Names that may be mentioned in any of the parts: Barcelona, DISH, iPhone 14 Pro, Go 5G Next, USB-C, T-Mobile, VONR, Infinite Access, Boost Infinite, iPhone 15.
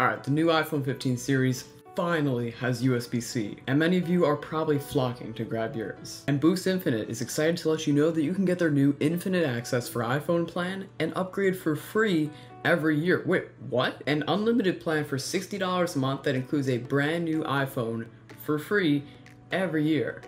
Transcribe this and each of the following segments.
Alright, the new iPhone 15 series finally has USB-C, and many of you are probably flocking to grab yours. And Boost Infinite is excited to let you know that you can get their new Infinite Access for iPhone plan and upgrade for free every year. Wait, what? An unlimited plan for $60 a month that includes a brand new iPhone for free every year.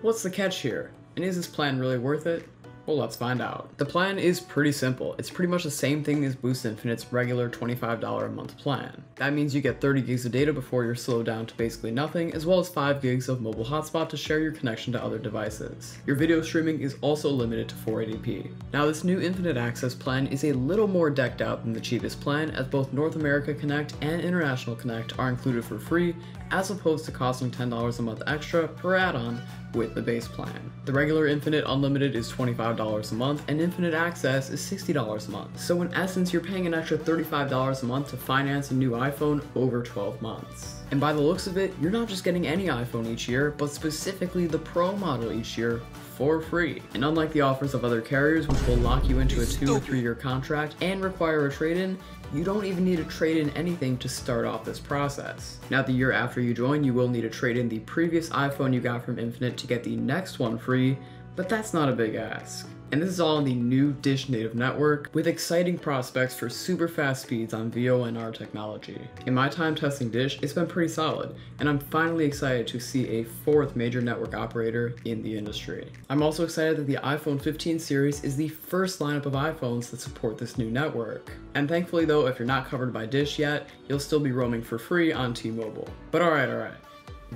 What's the catch here? And is this plan really worth it? Well, let's find out. The plan is pretty simple. It's pretty much the same thing as Boost Infinite's regular $25 a month plan. That means you get 30 gigs of data before you're slowed down to basically nothing, as well as 5 gigs of mobile hotspot to share your connection to other devices. Your video streaming is also limited to 480p. Now, this new Infinite Access plan is a little more decked out than the cheapest plan, as both North America Connect and International Connect are included for free, as opposed to costing $10 a month extra per add-on with the base plan. The regular Infinite Unlimited is $25 a month, and Infinite Access is $60 a month. So in essence, you're paying an extra $35 a month to finance a new iPhone over 12 months. And by the looks of it, you're not just getting any iPhone each year, but specifically the Pro model each year for free. And unlike the offers of other carriers, which will lock you into a 2 or 3 year contract and require a trade-in, you don't even need to trade in anything to start off this process. Now, the year after you join, you will need to trade in the previous iPhone you got from Infinite to get the next one free, but that's not a big ask. And this is all on the new DISH native network, with exciting prospects for super fast speeds on VONR technology. In my time testing DISH, it's been pretty solid, and I'm finally excited to see a fourth major network operator in the industry. I'm also excited that the iPhone 15 series is the first lineup of iPhones that support this new network. And thankfully though, if you're not covered by DISH yet, you'll still be roaming for free on T-Mobile. But alright.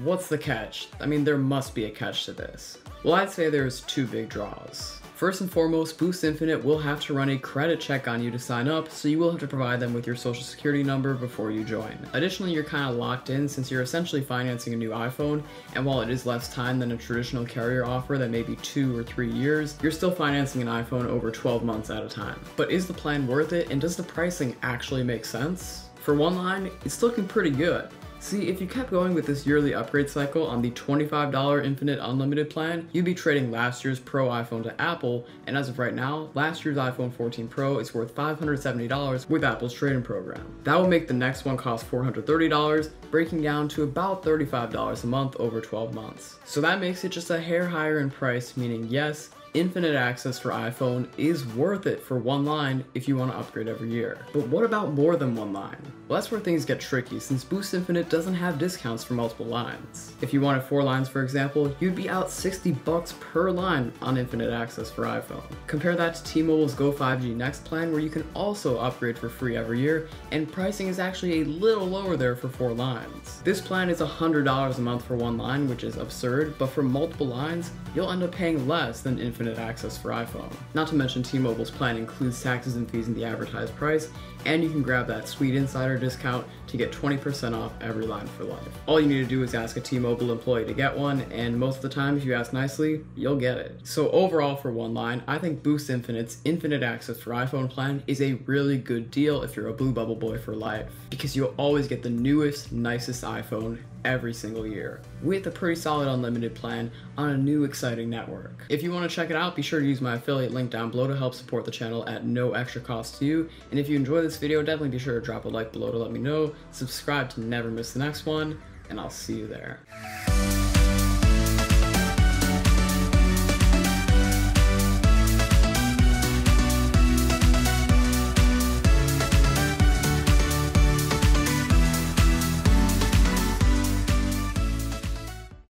What's the catch? I mean, there must be a catch to this. Well, I'd say there's 2 big draws. First and foremost, Boost Infinite will have to run a credit check on you to sign up, so you will have to provide them with your social security number before you join. Additionally, you're kind of locked in since you're essentially financing a new iPhone, and while it is less time than a traditional carrier offer that may be 2 or 3 years, you're still financing an iPhone over 12 months at a time. But is the plan worth it, and does the pricing actually make sense? For one line, it's looking pretty good. See, if you kept going with this yearly upgrade cycle on the $25 Infinite Unlimited plan, you'd be trading last year's Pro iPhone to Apple, and as of right now, last year's iPhone 14 Pro is worth $570 with Apple's trade-in program. That will make the next one cost $430, breaking down to about $35 a month over 12 months. So that makes it just a hair higher in price, meaning yes, Infinite Access for iPhone is worth it for one line if you want to upgrade every year. But what about more than one line? Well, that's where things get tricky, since Boost Infinite doesn't have discounts for multiple lines. If you wanted 4 lines, for example, you'd be out $60 per line on Infinite Access for iPhone. Compare that to T-Mobile's Go 5G Next plan, where you can also upgrade for free every year, and pricing is actually a little lower there for 4 lines. This plan is $100 a month for one line, which is absurd, but for multiple lines, you'll end up paying less than Infinite Access for iPhone. Not to mention, T-Mobile's plan includes taxes and fees in the advertised price, and you can grab that sweet insider discount to get 20% off every line for life. All you need to do is ask a T-Mobile employee to get one, and most of the time, if you ask nicely, you'll get it. So overall, for one line, I think Boost Infinite's Infinite Access for iPhone plan is a really good deal if you're a blue bubble boy for life, because you'll always get the newest, nicest iPhone every single year, with a pretty solid unlimited plan on a new exciting network. If you want to check it out, be sure to use my affiliate link down below to help support the channel at no extra cost to you. And if you enjoy this video, definitely be sure to drop a like below to let me know, subscribe to never miss the next one, and I'll see you there.